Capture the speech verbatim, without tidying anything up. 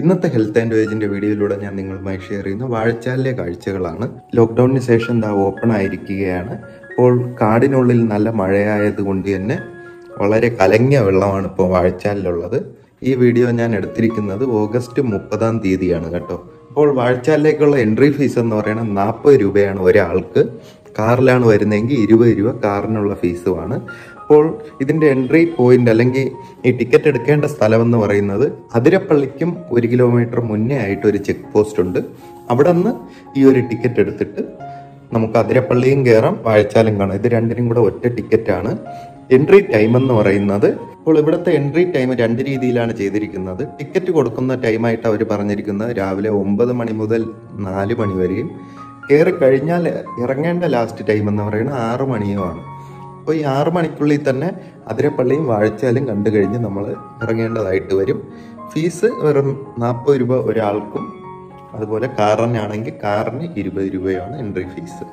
ഇന്നത്തെ health and വേജിന്റെ വീഡിയോയിലൂടെ ഞാൻ നിങ്ങളുമായി ഷെയർ ചെയ്യുന്ന വാഴച്ചാലിലെ കാഴ്ചകളാണ്. ലോക്ക്ഡൌണിന് ശേഷം ദാ ഓപ്പൺ ആയിരിക്കുകയാണ്. അപ്പോൾ കാടിനുള്ളിൽ നല്ല മഴയായതുകൊണ്ട് തന്നെ വളരെ കലങ്ങിയ വെള്ളമാണ് ഇപ്പോൾ വാഴച്ചാലിലുള്ളത്. ഈ വീഡിയോ ഞാൻ എടുത്തിരിക്കുന്നത് ഓഗസ്റ്റ് മുപ്പതാം തീയതിയാണ് കേട്ടോ. അപ്പോൾ വാഴച്ചാലിലേക്കുള്ള എൻട്രി ഫീസ് എന്ന് പറയുന്നത് നാൽപ്പത് രൂപയാണ് ഒരാൾക്ക്. കാറിലാണ് വരുന്നതെങ്കിൽ ഇരുപത് രൂപ കാറിനുള്ള ഫീസുമാണ്. അപ്പോൾ ഇതിൻ്റെ എൻട്രി പോയിന്റ് അല്ലെങ്കിൽ ഈ ടിക്കറ്റ് എടുക്കേണ്ട സ്ഥലം എന്ന് പറയുന്നത് അതിരപ്പള്ളിക്കും ഒരു കിലോമീറ്റർ മുന്നേ ആയിട്ട് ഒരു ചെക്ക് പോസ്റ്റ് ഉണ്ട്. അവിടെ നിന്ന് ഈ ഒരു ടിക്കറ്റ് എടുത്തിട്ട് നമുക്ക് അതിരപ്പള്ളിയും കയറാം, വാഴച്ചാലും കാണാം. ഇത് രണ്ടിനും കൂടെ ഒറ്റ ടിക്കറ്റാണ്. എൻട്രി ടൈം എന്ന് പറയുന്നത്, അപ്പോൾ ഇവിടുത്തെ എൻട്രി ടൈം രണ്ട് രീതിയിലാണ് ചെയ്തിരിക്കുന്നത്. ടിക്കറ്റ് കൊടുക്കുന്ന ടൈമായിട്ട് അവർ പറഞ്ഞിരിക്കുന്നത് രാവിലെ ഒമ്പത് മണി മുതൽ നാല് മണി വരെയും കയറി കഴിഞ്ഞാൽ ഇറങ്ങേണ്ട ലാസ്റ്റ് ടൈം എന്ന് പറയുന്നത് ആറ് മണിയുമാണ്. അപ്പോൾ ഈ ആറ് മണിക്കുള്ളിൽ തന്നെ അതിരപ്പള്ളിയും വാഴച്ചാലും കണ്ടു കഴിഞ്ഞ് നമ്മൾ ഇറങ്ങേണ്ടതായിട്ട് വരും. ഫീസ് വെറും നാൽപ്പത് രൂപ ഒരാൾക്കും, അതുപോലെ കാറിനാണെങ്കിൽ കാറിന് ഇരുപത് രൂപയാണ് എൻട്രി ഫീസ്.